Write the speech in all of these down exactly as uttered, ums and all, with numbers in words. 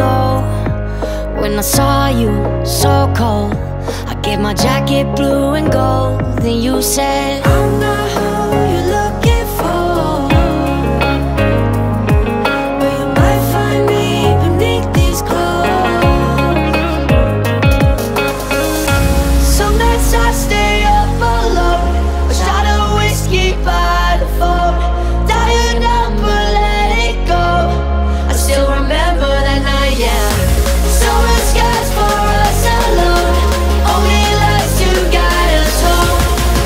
ago, when I saw you so cold, I gave my jacket blue and gold. Then you said, I'm not who you're looking for, but you might find me beneath these clothes. Some nights I stay up alone, a shot of whiskey by the phone. Dial your number, let it go. I still remember that night, yeah. Summer skies for us alone, only lights to guide us home.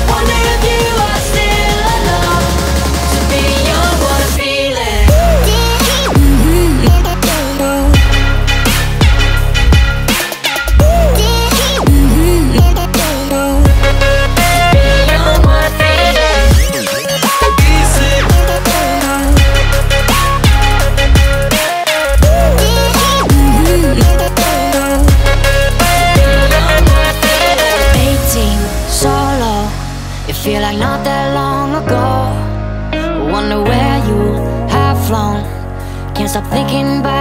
Wonder if you are still alone to be young, what a feeling. Be young, what a feeling. Be young, what a feeling. eighteen, solo. It feel like not that long ago. Wonder where you have flown. Can't stop thinking about